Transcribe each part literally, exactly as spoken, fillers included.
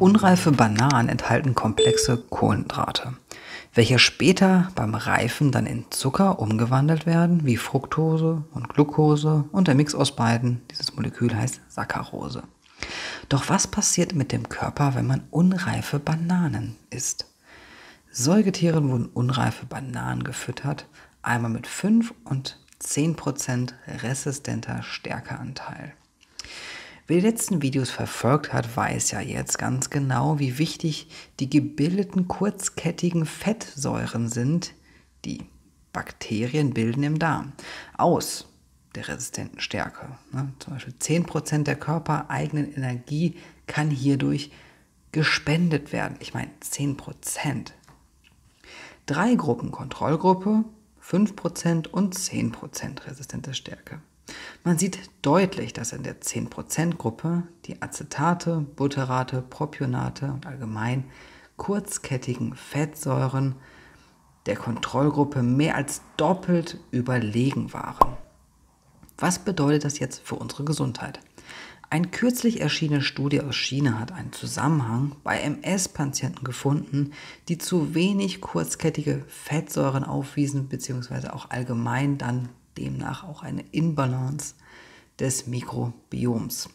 Unreife Bananen enthalten komplexe Kohlenhydrate, welche später beim Reifen dann in Zucker umgewandelt werden, wie Fructose und Glucose und der Mix aus beiden, dieses Molekül heißt Saccharose. Doch was passiert mit dem Körper, wenn man unreife Bananen isst? Säugetieren wurden unreife Bananen gefüttert, einmal mit fünf und zehn Prozent resistenter Stärkeanteil. Wer die letzten Videos verfolgt hat, weiß ja jetzt ganz genau, wie wichtig die gebildeten kurzkettigen Fettsäuren sind, die Bakterien bilden im Darm, aus der resistenten Stärke. Zum Beispiel zehn Prozent der körpereigenen Energie kann hierdurch gespendet werden. Ich meine zehn Prozent. Drei Gruppen, Kontrollgruppe, fünf Prozent und zehn Prozent resistente Stärke. Man sieht deutlich, dass in der zehn Prozent-Gruppe die Acetate, Butterate, Propionate und allgemein kurzkettigen Fettsäuren der Kontrollgruppe mehr als doppelt überlegen waren. Was bedeutet das jetzt für unsere Gesundheit? Eine kürzlich erschienene Studie aus China hat einen Zusammenhang bei M S-Patienten gefunden, die zu wenig kurzkettige Fettsäuren aufwiesen bzw. auch allgemein dann demnach auch eine Imbalance des Mikrobioms.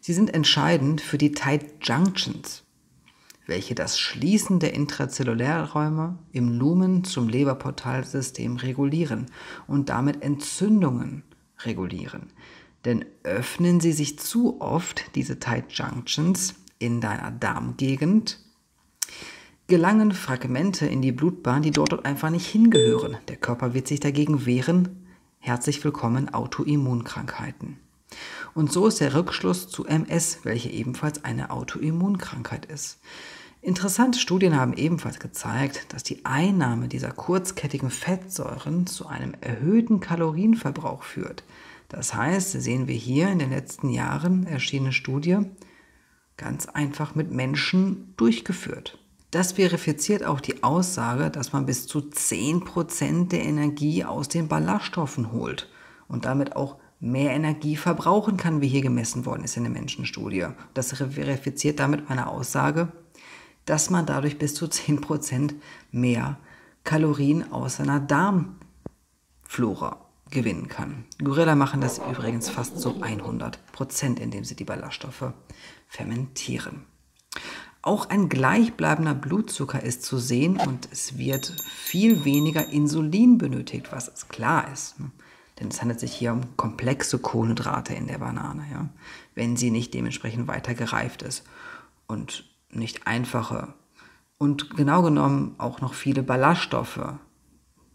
Sie sind entscheidend für die Tight Junctions, welche das Schließen der Intrazellulärräume im Lumen zum Leberportalsystem regulieren und damit Entzündungen regulieren. Denn öffnen sie sich zu oft, diese Tight Junctions in deiner Darmgegend, gelangen Fragmente in die Blutbahn, die dort einfach nicht hingehören. Der Körper wird sich dagegen wehren. Herzlich willkommen Autoimmunkrankheiten. Und so ist der Rückschluss zu M S, welche ebenfalls eine Autoimmunkrankheit ist. Interessante Studien haben ebenfalls gezeigt, dass die Einnahme dieser kurzkettigen Fettsäuren zu einem erhöhten Kalorienverbrauch führt. Das heißt, sehen wir hier in den letzten Jahren erschienene Studie ganz einfach mit Menschen durchgeführt. Das verifiziert auch die Aussage, dass man bis zu zehn Prozent der Energie aus den Ballaststoffen holt und damit auch mehr Energie verbrauchen kann, wie hier gemessen worden ist in der Menschenstudie. Das verifiziert damit meine Aussage, dass man dadurch bis zu zehn Prozent mehr Kalorien aus seiner Darmflora gewinnen kann. Gorilla machen das übrigens fast so hundert Prozent, indem sie die Ballaststoffe fermentieren. Auch ein gleichbleibender Blutzucker ist zu sehen und es wird viel weniger Insulin benötigt, was klar ist. Denn es handelt sich hier um komplexe Kohlenhydrate in der Banane, ja, wenn sie nicht dementsprechend weiter gereift ist und nicht einfache und genau genommen auch noch viele Ballaststoffe.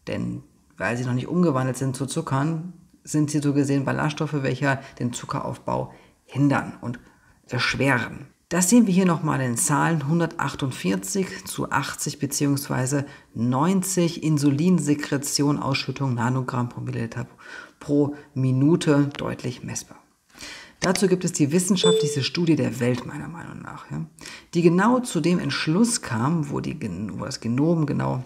Denn weil sie noch nicht umgewandelt sind zu Zuckern, sind sie so gesehen Ballaststoffe, welche den Zuckeraufbau hindern und erschweren. Das sehen wir hier nochmal in Zahlen, hundertachtundvierzig zu achtzig bzw. neunzig Insulinsekretion, Ausschüttung, Nanogramm pro Milliliter pro Minute, deutlich messbar. Dazu gibt es die wissenschaftlichste Studie der Welt, meiner Meinung nach, ja, die genau zu dem Entschluss kam, wo, die, wo das Genom genau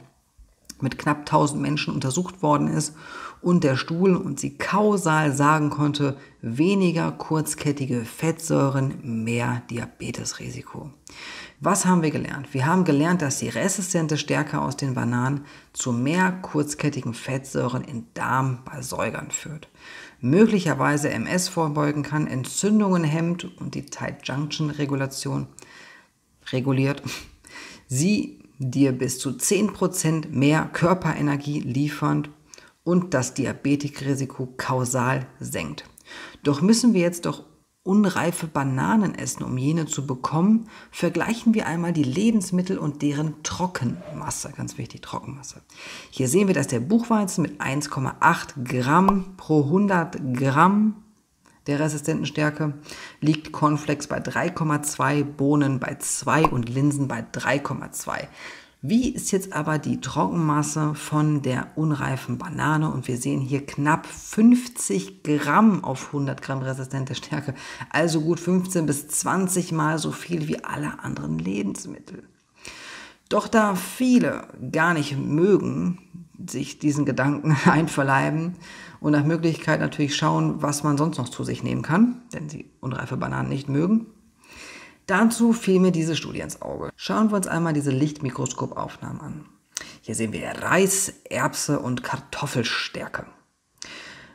mit knapp tausend Menschen untersucht worden ist und der Stuhl und sie kausal sagen konnte, weniger kurzkettige Fettsäuren, mehr Diabetesrisiko. Was haben wir gelernt? Wir haben gelernt, dass die resistente Stärke aus den Bananen zu mehr kurzkettigen Fettsäuren im Darm bei Säugern führt, möglicherweise M S vorbeugen kann, Entzündungen hemmt und die Tight Junction Regulation reguliert. Sie dir bis zu zehn Prozent mehr Körperenergie liefernd und das Diabetikrisiko kausal senkt. Doch müssen wir jetzt doch unreife Bananen essen, um jene zu bekommen? Vergleichen wir einmal die Lebensmittel und deren Trockenmasse, ganz wichtig, Trockenmasse. Hier sehen wir, dass der Buchweizen mit eins Komma acht Gramm pro hundert Gramm der resistenten Stärke liegt, Cornflakes bei drei Komma zwei, Bohnen bei zwei und Linsen bei drei Komma zwei. Wie ist jetzt aber die Trockenmasse von der unreifen Banane? Und wir sehen hier knapp fünfzig Gramm auf hundert Gramm resistente Stärke. Also gut fünfzehn bis zwanzig Mal so viel wie alle anderen Lebensmittel. Doch da viele gar nicht mögen, sich diesen Gedanken einverleiben und nach Möglichkeit natürlich schauen, was man sonst noch zu sich nehmen kann, denn sie unreife Bananen nicht mögen, Dazu fiel mir diese Studie ins Auge. Schauen wir uns einmal diese Lichtmikroskopaufnahmen an. Hier sehen wir Reis, Erbse und Kartoffelstärke.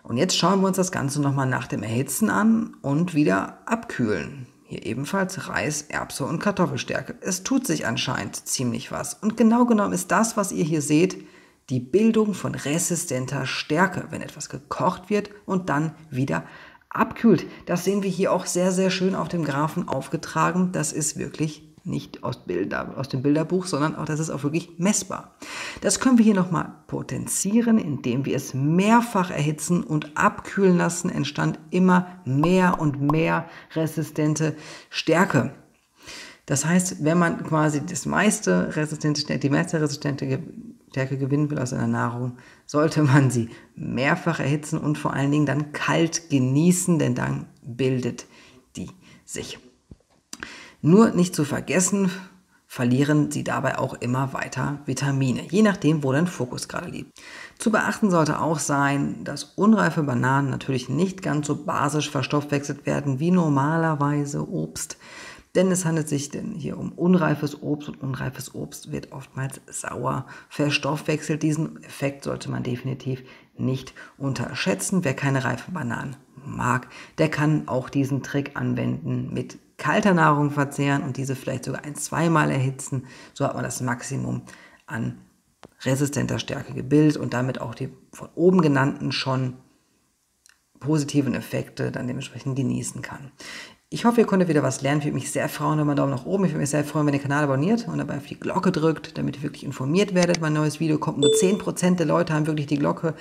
Und jetzt schauen wir uns das Ganze nochmal nach dem Erhitzen an und wieder abkühlen. Hier ebenfalls Reis, Erbse und Kartoffelstärke. Es tut sich anscheinend ziemlich was. Und genau genommen ist das, was ihr hier seht, die Bildung von resistenter Stärke, wenn etwas gekocht wird und dann wieder abkühlt. Das sehen wir hier auch sehr, sehr schön auf dem Graphen aufgetragen. Das ist wirklich nicht aus, Bilder, aus dem Bilderbuch, sondern auch das ist auch wirklich messbar. Das können wir hier nochmal potenzieren, indem wir es mehrfach erhitzen und abkühlen lassen, entstand immer mehr und mehr resistente Stärke. Das heißt, wenn man quasi das meiste resistente, die meiste resistente Stärke gewinnen will aus einer Nahrung, sollte man sie mehrfach erhitzen und vor allen Dingen dann kalt genießen, denn dann bildet die sich. Nur nicht zu vergessen, verlieren sie dabei auch immer weiter Vitamine, je nachdem, wo dein Fokus gerade liegt. Zu beachten sollte auch sein, dass unreife Bananen natürlich nicht ganz so basisch verstoffwechselt werden wie normalerweise Obst, denn es handelt sich denn hier um unreifes Obst und unreifes Obst wird oftmals sauer verstoffwechselt. Diesen Effekt sollte man definitiv nicht unterschätzen. Wer keine reifen Bananen mag, der kann auch diesen Trick anwenden mit kalter Nahrung verzehren und diese vielleicht sogar ein-, zweimal erhitzen. So hat man das Maximum an resistenter Stärke gebildet und damit auch die von oben genannten schon positiven Effekte dann dementsprechend genießen kann. Ich hoffe, ihr konntet wieder was lernen. Ich würde mich sehr freuen über einen Daumen nach oben. Ich würde mich sehr freuen, wenn ihr den Kanal abonniert und dabei auf die Glocke drückt, damit ihr wirklich informiert werdet. Mein neues Video kommt. Nur zehn Prozent der Leute haben wirklich die Glocke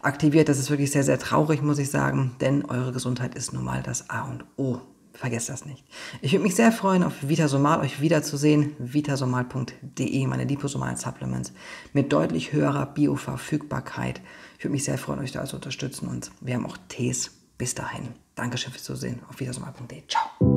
aktiviert. Das ist wirklich sehr, sehr traurig, muss ich sagen, denn eure Gesundheit ist nun mal das A und O. Vergesst das nicht. Ich würde mich sehr freuen, auf Vitasomal euch wiederzusehen. Vitasomal punkt de, meine liposomalen Supplements mit deutlich höherer Bioverfügbarkeit. Ich würde mich sehr freuen, euch da zu unterstützen und wir haben auch Tees. Bis dahin. Dankeschön fürs Zusehen. Auf Vitasomal punkt de. Ciao.